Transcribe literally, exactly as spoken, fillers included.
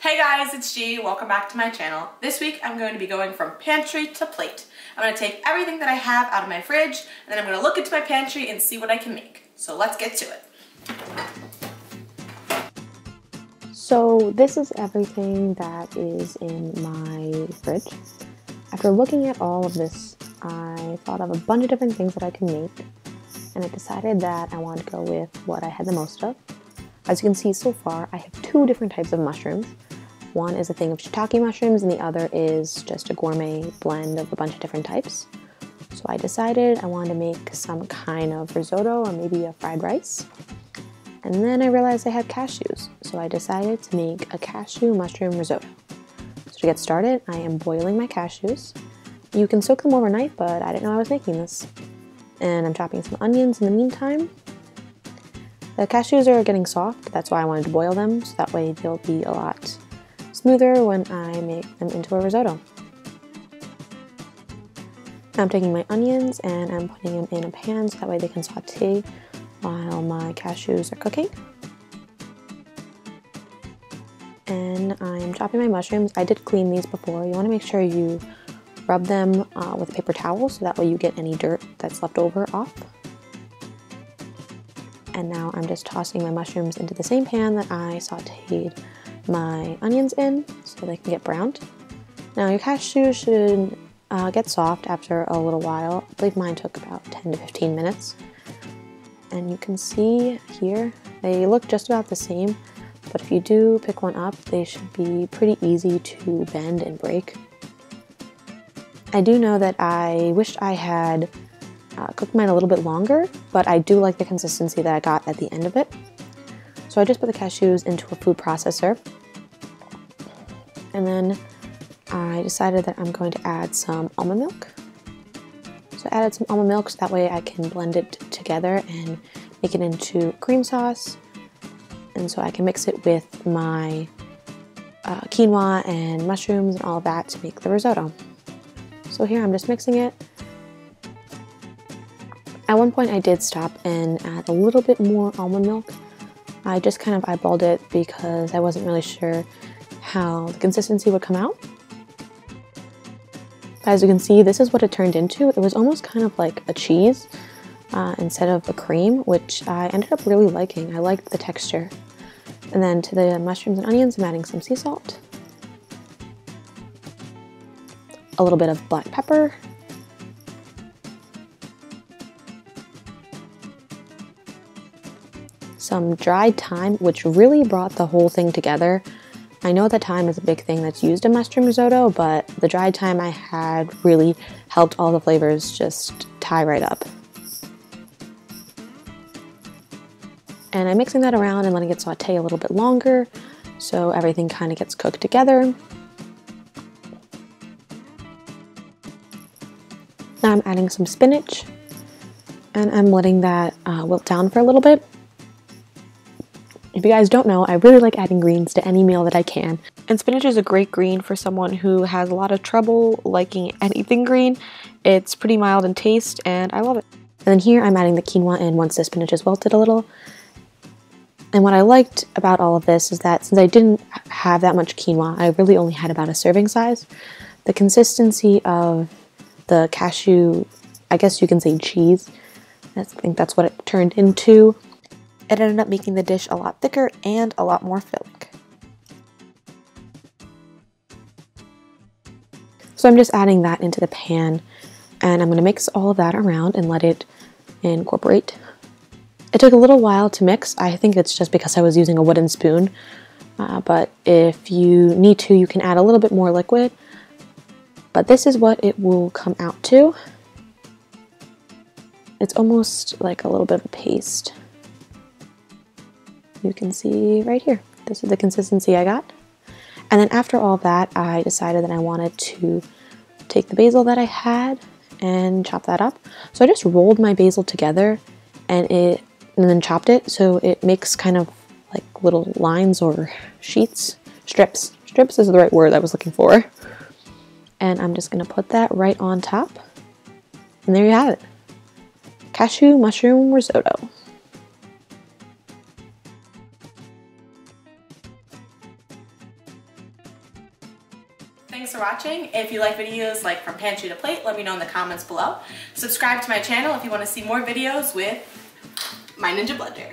Hey guys, it's G. Welcome back to my channel. This week I'm going to be going from pantry to plate. I'm going to take everything that I have out of my fridge and then I'm going to look into my pantry and see what I can make. So let's get to it. So this is everything that is in my fridge. After looking at all of this, I thought of a bunch of different things that I can make and I decided that I wanted to go with what I had the most of. As you can see so far, I have two different types of mushrooms. One is a thing of shiitake mushrooms and the other is just a gourmet blend of a bunch of different types. So I decided I wanted to make some kind of risotto or maybe a fried rice. And then I realized I had cashews, so I decided to make a cashew mushroom risotto. So to get started, I am boiling my cashews. You can soak them overnight, but I didn't know I was making this. And I'm chopping some onions in the meantime. The cashews are getting soft, that's why I wanted to boil them, so that way they'll be a lot smoother when I make them into a risotto. I'm taking my onions and I'm putting them in a pan so that way they can saute while my cashews are cooking. And I'm chopping my mushrooms. I did clean these before. You want to make sure you rub them uh, with a paper towel so that way you get any dirt that's left over off. And now I'm just tossing my mushrooms into the same pan that I sauteed my onions in so they can get browned. Now your cashews should uh, get soft after a little while. I believe mine took about ten to fifteen minutes. And you can see here, they look just about the same, but if you do pick one up, they should be pretty easy to bend and break. I do know that I wished I had Uh, cooked mine a little bit longer, but I do like the consistency that I got at the end of it. So I just put the cashews into a food processor. And then I decided that I'm going to add some almond milk. So I added some almond milk so that way I can blend it together and make it into cream sauce. And so I can mix it with my uh, quinoa and mushrooms and all that to make the risotto. So here I'm just mixing it. At one point I did stop and add a little bit more almond milk. I just kind of eyeballed it because I wasn't really sure how the consistency would come out. But as you can see, this is what it turned into. It was almost kind of like a cheese uh, instead of a cream, which I ended up really liking. I liked the texture. And then to the mushrooms and onions, I'm adding some sea salt, a little bit of black pepper, some dried thyme, which really brought the whole thing together. I know that thyme is a big thing that's used in mushroom risotto, but the dried thyme I had really helped all the flavors just tie right up. And I'm mixing that around and letting it saute a little bit longer so everything kind of gets cooked together. Now I'm adding some spinach and I'm letting that uh, wilt down for a little bit. If you guys don't know, I really like adding greens to any meal that I can. And spinach is a great green for someone who has a lot of trouble liking anything green. It's pretty mild in taste and I love it. And then here I'm adding the quinoa in once the spinach is wilted a little. And what I liked about all of this is that since I didn't have that much quinoa, I really only had about a serving size. The consistency of the cashew, I guess you can say cheese, I think that's what it turned into. It ended up making the dish a lot thicker and a lot more filling. So I'm just adding that into the pan and I'm going to mix all of that around and let it incorporate. It took a little while to mix. I think it's just because I was using a wooden spoon, uh, but if you need to, you can add a little bit more liquid. But this is what it will come out to. It's almost like a little bit of a paste. You can see right here, this is the consistency I got. And then after all that, I decided that I wanted to take the basil that I had and chop that up. So I just rolled my basil together and it and then chopped it so it makes kind of like little lines or sheets, strips. Strips is the right word I was looking for. And I'm just gonna put that right on top. And there you have it. Cashew mushroom risotto. Thanks for watching. If you like videos like From Pantry to Plate, let me know in the comments below. Subscribe to my channel if you want to see more videos with my Ninja blender.